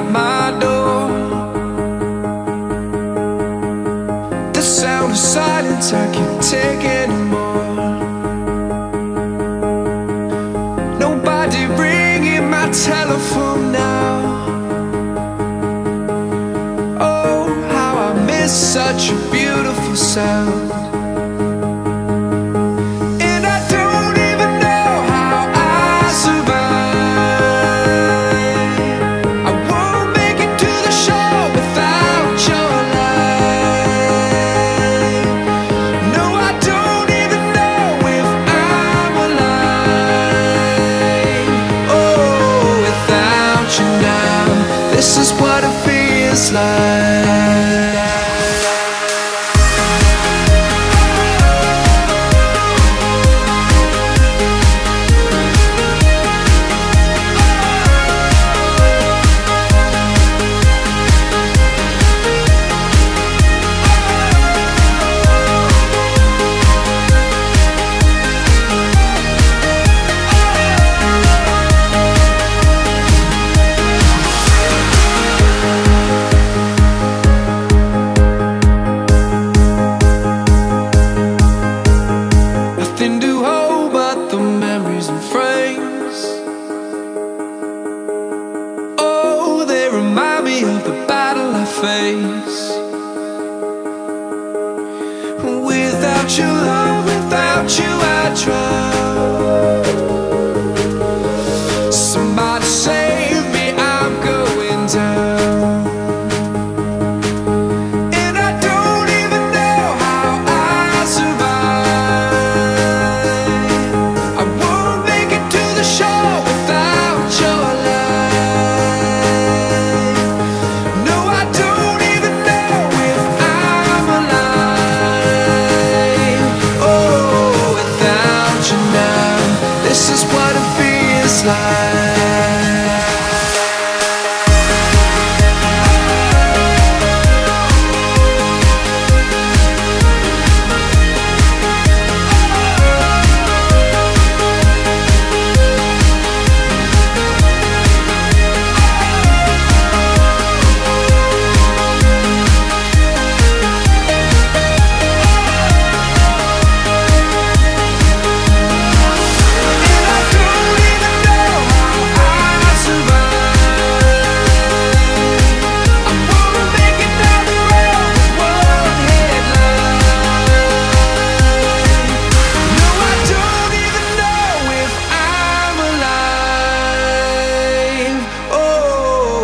at my door. The sound of silence, I can't take anymore. Nobody ringing my telephone now. Oh, how I miss such a beautiful sound. This is what it feels like. Face. Without you, love, without you, I drown. Somebody save me, I'm going down. And I don't even know how I survive. I won't make it to the shore without your love. This is what it feels like.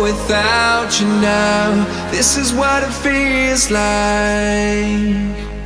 Without you now, this is what it feels like.